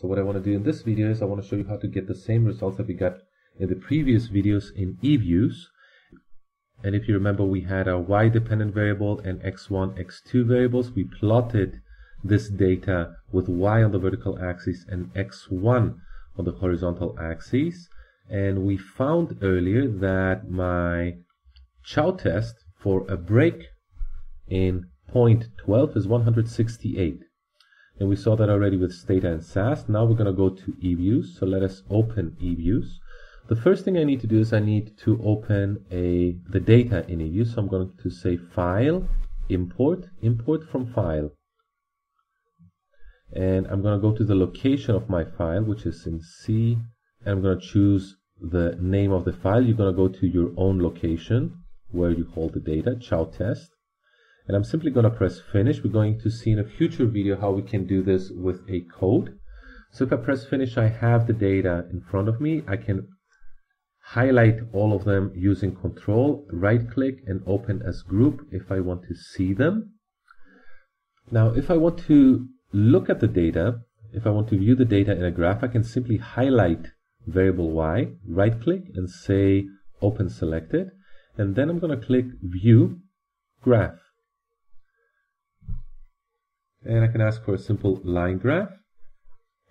So what I want to do in this video is I want to show you how to get the same results that we got in the previous videos in eViews. And if you remember, we had our Y dependent variable and X1, X2 variables. We plotted this data with Y on the vertical axis and X1 on the horizontal axis. And we found earlier that my Chow test for a break in point 12 is 168. And we saw that already with Stata and SAS. Now we're going to go to eViews. So let us open eViews. The first thing I need to do is I need to open the data in eViews. So I'm going to say File, Import, Import from File. And I'm going to go to the location of my file, which is in C. And I'm going to choose the name of the file. You're going to go to your own location where you hold the data, Chow test. And I'm simply going to press finish. We're going to see in a future video how we can do this with a code. So if I press finish, I have the data in front of me. I can highlight all of them using control, right click, and open as group if I want to see them. Now, if I want to look at the data, if I want to view the data in a graph, I can simply highlight variable Y, right click, and say open selected. And then I'm going to click view graph. And I can ask for a simple line graph.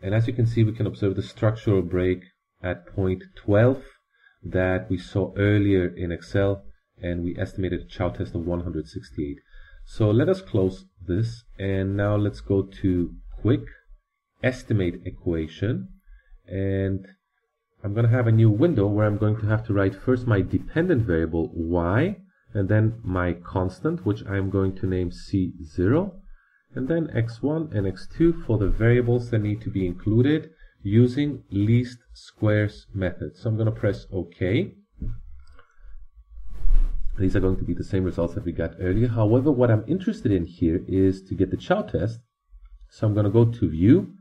And as you can see, we can observe the structural break at point 12 that we saw earlier in Excel, and we estimated a Chow test of 168. So let us close this, and now let's go to quick estimate equation, and I'm going to have a new window where I'm going to have to write first my dependent variable Y, and then my constant, which I'm going to name C0, and then X1 and X2 for the variables that need to be included using least squares method. So I'm going to press OK. These are going to be the same results that we got earlier. However, what I'm interested in here is to get the Chow test. So I'm going to go to View,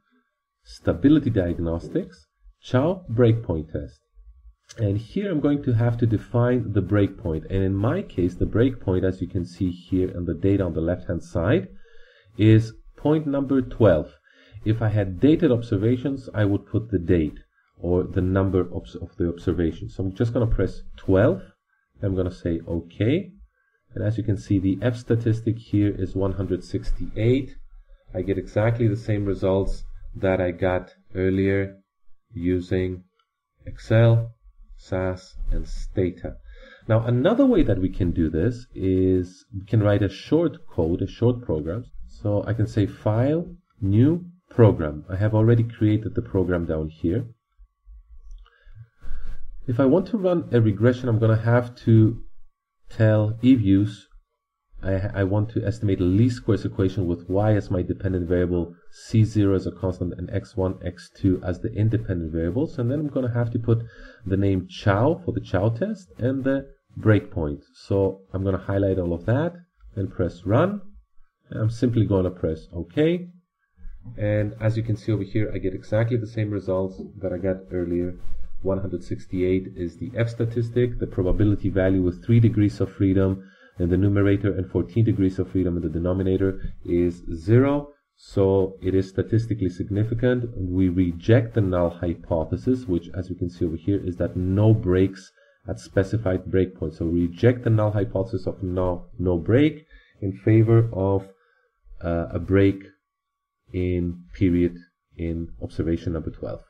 Stability Diagnostics, Chow Breakpoint Test. And here I'm going to have to define the breakpoint. And in my case, the breakpoint, as you can see here in the data on the left-hand side, is point number 12. If I had dated observations, I would put the date or the number of the observation. So I'm just going to press 12. I'm going to say OK. And as you can see, the F statistic here is 168. I get exactly the same results that I got earlier using Excel, SAS, and Stata. Now, another way that we can do this is we can write a short code, a short program. So I can say File, New, Program. I have already created the program down here. If I want to run a regression, I'm going to have to tell eViews I want to estimate a least squares equation with Y as my dependent variable, C0 as a constant, and X1, X2 as the independent variables. And then I'm going to have to put the name Chow for the Chow test and the breakpoint. So I'm going to highlight all of that and press Run. I'm simply going to press OK, and as you can see over here, I get exactly the same results that I got earlier. 168 is the F statistic, the probability value with 3 degrees of freedom in the numerator and 14 degrees of freedom in the denominator is 0, so it is statistically significant. We reject the null hypothesis, which as you can see over here is that no breaks at specified breakpoints. So we reject the null hypothesis of no break in favor of a break in period in observation number 12.